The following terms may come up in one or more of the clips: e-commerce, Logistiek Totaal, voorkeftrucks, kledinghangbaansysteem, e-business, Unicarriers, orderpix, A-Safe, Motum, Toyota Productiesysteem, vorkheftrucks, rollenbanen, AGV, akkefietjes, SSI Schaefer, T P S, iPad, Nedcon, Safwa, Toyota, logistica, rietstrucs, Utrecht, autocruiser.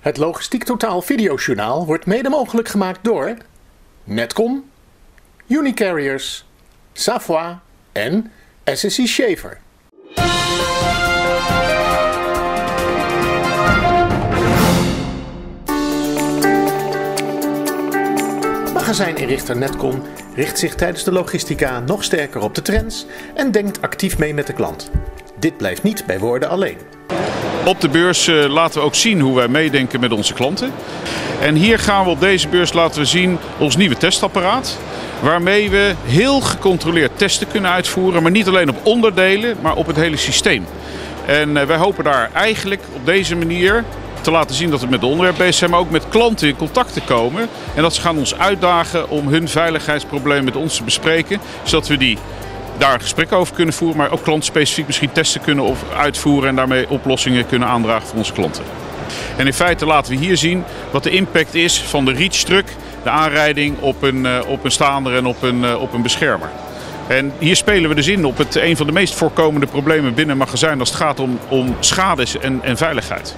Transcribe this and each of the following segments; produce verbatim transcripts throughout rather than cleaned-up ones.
Het Logistiek Totaal videojournaal wordt mede mogelijk gemaakt door Nedcon, Unicarriers, Safwa en S S I Schaefer. Magazijninrichter Nedcon richt zich tijdens de logistica nog sterker op de trends en denkt actief mee met de klant. Dit blijft niet bij woorden alleen. Op de beurs laten we ook zien hoe wij meedenken met onze klanten. En hier gaan we op deze beurs laten we zien ons nieuwe testapparaat. Waarmee we heel gecontroleerd testen kunnen uitvoeren. Maar niet alleen op onderdelen, maar op het hele systeem. En wij hopen daar eigenlijk op deze manier te laten zien dat we met de onderwerp bezig zijn. Maar ook met klanten in contact te komen. En dat ze gaan ons uitdagen om hun veiligheidsprobleem met ons te bespreken. Zodat we die daar een gesprek over kunnen voeren, maar ook klantspecifiek misschien testen kunnen of uitvoeren en daarmee oplossingen kunnen aandragen voor onze klanten. En in feite laten we hier zien wat de impact is van de rietstruck, de aanrijding op een, op een staander en op een, op een beschermer. En hier spelen we dus in op het, een van de meest voorkomende problemen binnen een magazijn als het gaat om, om schades en, en veiligheid.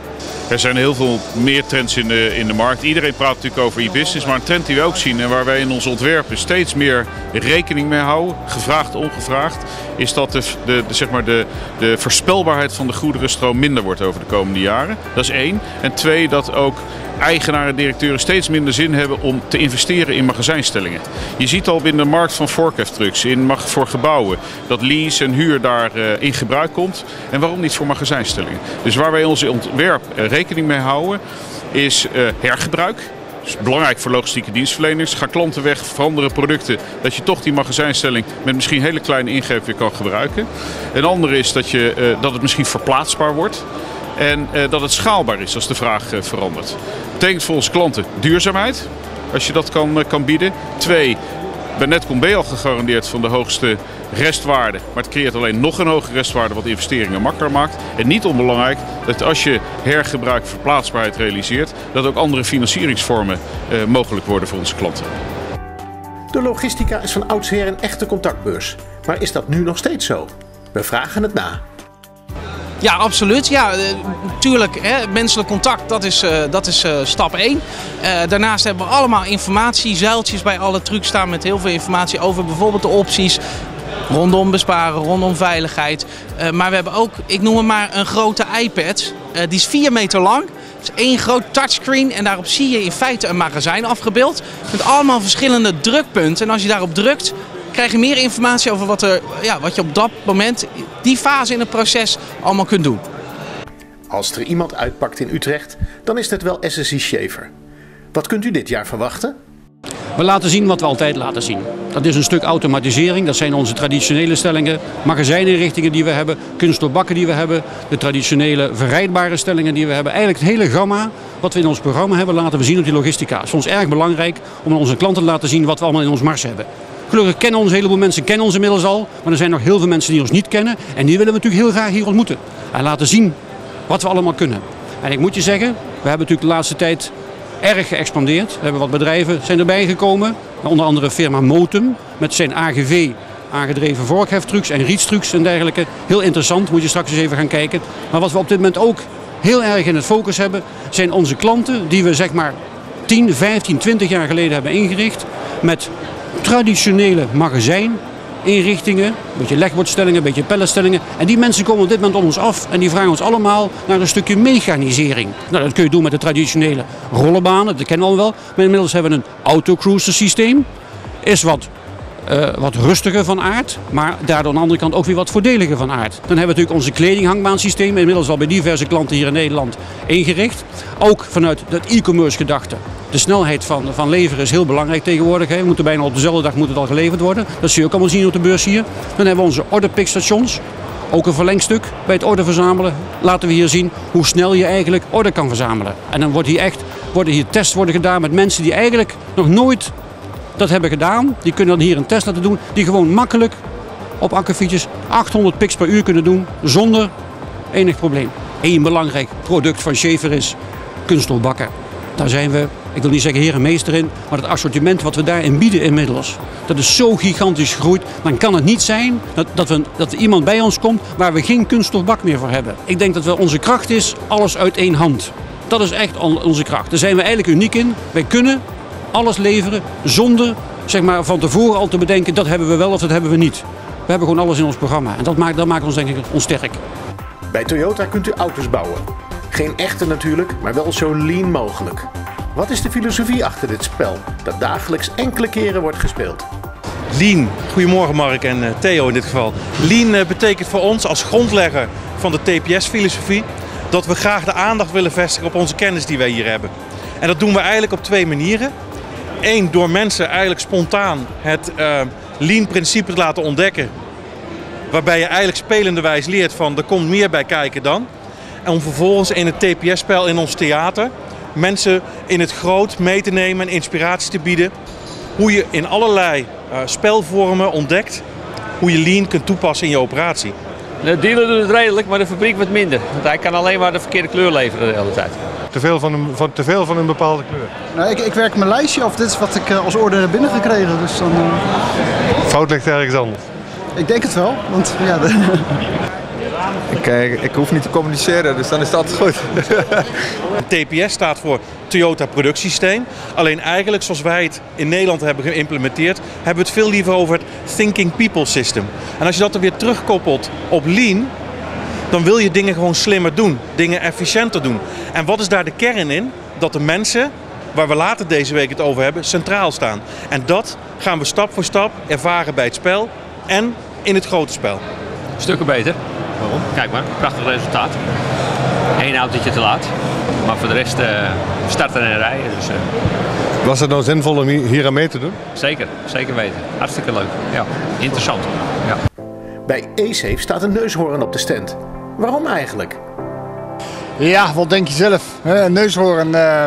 Er zijn heel veel meer trends in de, in de markt. Iedereen praat natuurlijk over e-business, maar een trend die we ook zien en waar wij in onze ontwerpen steeds meer rekening mee houden, gevraagd, ongevraagd, is dat de, de, de, zeg maar de, de voorspelbaarheid van de goederenstroom minder wordt over de komende jaren. Dat is één. En twee, dat ook eigenaren en directeuren steeds minder zin hebben om te investeren in magazijnstellingen. Je ziet al binnen de markt van voorkeftrucks, in mag voor gebouwen, dat lease en huur daar uh, in gebruik komt. En waarom niet voor magazijnstellingen? Dus waar wij in ons ontwerp uh, rekening mee houden is uh, hergebruik. Dat is belangrijk voor logistieke dienstverleners. Ga klanten weg, veranderen producten, dat je toch die magazijnstelling met misschien hele kleine ingreep weer kan gebruiken. Een andere is dat, je, uh, dat het misschien verplaatsbaar wordt. En uh, dat het schaalbaar is als de vraag uh, verandert. Dat betekent voor onze klanten duurzaamheid, als je dat kan, uh, kan bieden. Twee, bij Nedcon ben je al gegarandeerd van de hoogste restwaarde. Maar het creëert alleen nog een hogere restwaarde wat investeringen makkelijker maakt. En niet onbelangrijk dat als je hergebruik verplaatsbaarheid realiseert, dat ook andere financieringsvormen uh, mogelijk worden voor onze klanten. De logistica is van oudsher een echte contactbeurs. Maar is dat nu nog steeds zo? We vragen het na. Ja, absoluut. Ja, natuurlijk, hè, menselijk contact, dat is, uh, dat is uh, stap één. Uh, daarnaast hebben we allemaal informatiezuiltjes bij alle trucs staan met heel veel informatie over bijvoorbeeld de opties rondom besparen, rondom veiligheid. Uh, maar we hebben ook, ik noem het maar, een grote iPad. Uh, die is vier meter lang. Het is één groot touchscreen en daarop zie je in feite een magazijn afgebeeld. Met allemaal verschillende drukpunten. En als je daarop drukt, krijg je meer informatie over wat, er, ja, wat je op dat moment, die fase in het proces, allemaal kunt doen. Als er iemand uitpakt in Utrecht, dan is dit wel S S I Schaefer. Wat kunt u dit jaar verwachten? We laten zien wat we altijd laten zien. Dat is een stuk automatisering, dat zijn onze traditionele stellingen, magazijninrichtingen die we hebben, kunststofbakken die we hebben, de traditionele verrijdbare stellingen die we hebben. Eigenlijk het hele gamma wat we in ons programma hebben laten we zien op die logistica. Het is ons erg belangrijk om aan onze klanten te laten zien wat we allemaal in ons mars hebben. Gelukkig kennen ons een heleboel mensen, kennen ons inmiddels al, maar er zijn nog heel veel mensen die ons niet kennen en die willen we natuurlijk heel graag hier ontmoeten en laten zien wat we allemaal kunnen. En ik moet je zeggen, we hebben natuurlijk de laatste tijd erg geëxpandeerd. We hebben wat bedrijven zijn erbij gekomen, onder andere firma Motum met zijn A G V, aangedreven vorkheftrucks en rietstrucs en dergelijke. Heel interessant, moet je straks eens even gaan kijken. Maar wat we op dit moment ook heel erg in het focus hebben, zijn onze klanten die we zeg maar tien, vijftien, twintig jaar geleden hebben ingericht met traditionele magazijninrichtingen, een beetje legbordstellingen, een beetje palletstellingen. En die mensen komen op dit moment op ons af en die vragen ons allemaal naar een stukje mechanisering. Nou, dat kun je doen met de traditionele rollenbanen, dat kennen we al wel. Maar inmiddels hebben we een autocruiser systeem, is wat, uh, wat rustiger van aard, maar daardoor aan de andere kant ook weer wat voordeliger van aard. Dan hebben we natuurlijk onze kledinghangbaansysteem, inmiddels al bij diverse klanten hier in Nederland ingericht. Ook vanuit dat e-commerce gedachte. De snelheid van, van leveren is heel belangrijk tegenwoordig. Hè. We moeten bijna op dezelfde dag moet het al geleverd worden. Dat zie je ook allemaal zien op de beurs hier. Dan hebben we onze orderpix stations. Ook een verlengstuk bij het order verzamelen. Laten we hier zien hoe snel je eigenlijk order kan verzamelen. En dan wordt hier echt, worden hier tests worden gedaan met mensen die eigenlijk nog nooit dat hebben gedaan. Die kunnen dan hier een test laten doen. Die gewoon makkelijk op akkefietjes achthonderd pics per uur kunnen doen zonder enig probleem. Eén belangrijk product van Schaefer is kunststofbakken. Daar zijn we, ik wil niet zeggen heer en meester in, maar het assortiment wat we daarin bieden inmiddels, dat is zo gigantisch gegroeid, dan kan het niet zijn dat, dat, we, dat er iemand bij ons komt waar we geen kunststofbak meer voor hebben. Ik denk dat we, onze kracht is alles uit één hand. Dat is echt onze kracht. Daar zijn we eigenlijk uniek in. Wij kunnen alles leveren zonder zeg maar, van tevoren al te bedenken dat hebben we wel of dat hebben we niet. We hebben gewoon alles in ons programma en dat maakt, dat maakt ons denk ik ons sterk. Bij Toyota kunt u auto's bouwen. Geen echte natuurlijk, maar wel zo lean mogelijk. Wat is de filosofie achter dit spel dat dagelijks enkele keren wordt gespeeld? Lean, goedemorgen Mark en Theo in dit geval. Lean betekent voor ons als grondlegger van de T P S-filosofie dat we graag de aandacht willen vestigen op onze kennis die wij hier hebben. En dat doen we eigenlijk op twee manieren. Eén, door mensen eigenlijk spontaan het uh, lean-principe te laten ontdekken. Waarbij je eigenlijk spelenderwijs leert van er komt meer bij kijken dan. En om vervolgens in het T P S-spel in ons theater mensen in het groot mee te nemen en inspiratie te bieden. Hoe je in allerlei uh, spelvormen ontdekt hoe je lean kunt toepassen in je operatie. De dealer doet het redelijk, maar de fabriek wat minder. Want hij kan alleen maar de verkeerde kleur leveren de hele tijd. Te veel van een, van, te veel van een bepaalde kleur? Nou, ik, ik werk mijn lijstje af. Dit is wat ik uh, als order heb binnengekregen. Dus dan, uh... Fout ligt ergens anders. Ik denk het wel, want ja... De... Ik, uh, ik hoef niet te communiceren, dus dan is dat goed. T P S staat voor Toyota Productiesysteem. Alleen eigenlijk, zoals wij het in Nederland hebben geïmplementeerd, hebben we het veel liever over het Thinking People System. En als je dat dan weer terugkoppelt op Lean, dan wil je dingen gewoon slimmer doen. Dingen efficiënter doen. En wat is daar de kern in? Dat de mensen, waar we later deze week het over hebben, centraal staan. En dat gaan we stap voor stap ervaren bij het spel en in het grote spel. Stukken beter. Waarom? Kijk maar, prachtig resultaat. Eén autootje te laat, maar voor de rest uh, starten en rijden. Dus, uh... Was het nou zinvol om hier aan mee te doen? Zeker, zeker weten. Hartstikke leuk. Ja. Interessant. Ja. Bij A-Safe staat een neushoorn op de stand. Waarom eigenlijk? Ja, wat denk je zelf? Een neushoorn uh,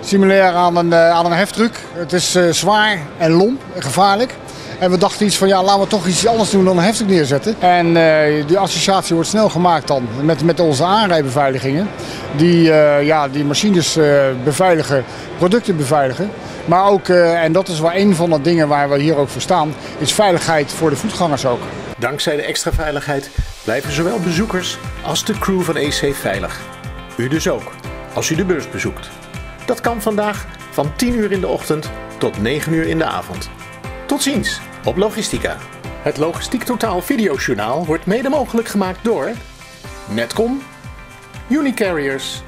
similair aan een, uh, aan een heftruck. Het is uh, zwaar en lomp en gevaarlijk. En we dachten iets van, ja, laten we toch iets anders doen dan een heftruck neerzetten. En uh, die associatie wordt snel gemaakt dan met, met onze aanrijbeveiligingen. Die, uh, ja, die machines uh, beveiligen, producten beveiligen. Maar ook, uh, en dat is wel een van de dingen waar we hier ook voor staan, is veiligheid voor de voetgangers ook. Dankzij de extra veiligheid blijven zowel bezoekers als de crew van A-Safe veilig. U dus ook, als u de beurs bezoekt. Dat kan vandaag van tien uur in de ochtend tot negen uur in de avond. Tot ziens op Logistica. Het Logistiek Totaal videojournaal wordt mede mogelijk gemaakt door Nedcon, Unicarriers,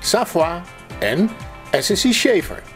Safwa en S S I Schaefer.